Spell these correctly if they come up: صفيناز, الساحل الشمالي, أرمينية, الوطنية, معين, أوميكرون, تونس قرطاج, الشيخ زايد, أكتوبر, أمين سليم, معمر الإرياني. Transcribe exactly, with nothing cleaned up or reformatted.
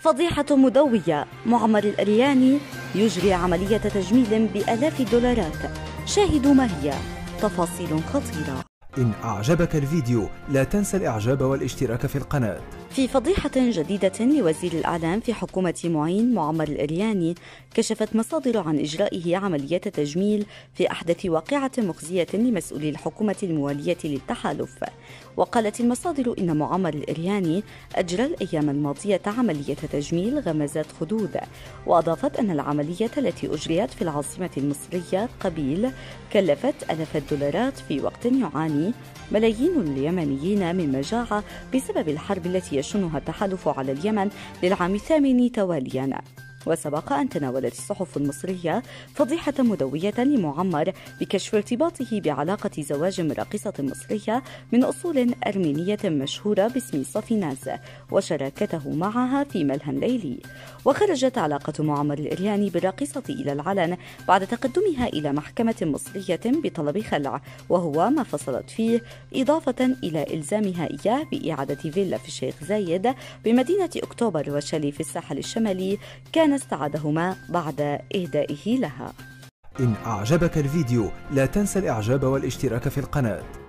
فضيحة مدوية. معمر الإرياني يجري عملية تجميل بآلاف الدولارات، شاهدوا ما هي، تفاصيل خطيرة. إن أعجبك الفيديو لا تنسى الإعجاب والاشتراك في القناة. في فضيحة جديدة لوزير الإعلام في حكومة معين معمر الإرياني، كشفت مصادر عن إجرائه عملية تجميل في أحدث واقعة مخزية لمسؤولي الحكومة الموالية للتحالف. وقالت المصادر إن معمر الإرياني أجرى الأيام الماضية عملية تجميل غمزت خدود، وأضافت أن العملية التي أجريت في العاصمة المصرية قبيل كلفت آلاف الدولارات في وقت يعاني ملايين اليمنيين من مجاعة بسبب الحرب التي يشنها التحالف على اليمن للعام الثامن تواليا. وسبق أن تناولت الصحف المصرية فضيحة مدوية لمعمر بكشف ارتباطه بعلاقة زواج راقصة مصرية من أصول أرمينية مشهورة باسم صفيناز وشراكته معها في ملهى ليلي. وخرجت علاقة معمر الإرياني بالراقصة إلى العلن بعد تقدمها إلى محكمة مصرية بطلب خلع، وهو ما فصلت فيه، إضافة إلى إلزامها إياه بإعادة فيلا في الشيخ زايد بمدينة أكتوبر وشاليه في الساحل الشمالي كان استعادهما بعد إهدائه لها. إن أعجبك الفيديو لا تنسى الإعجاب والاشتراك في القناة.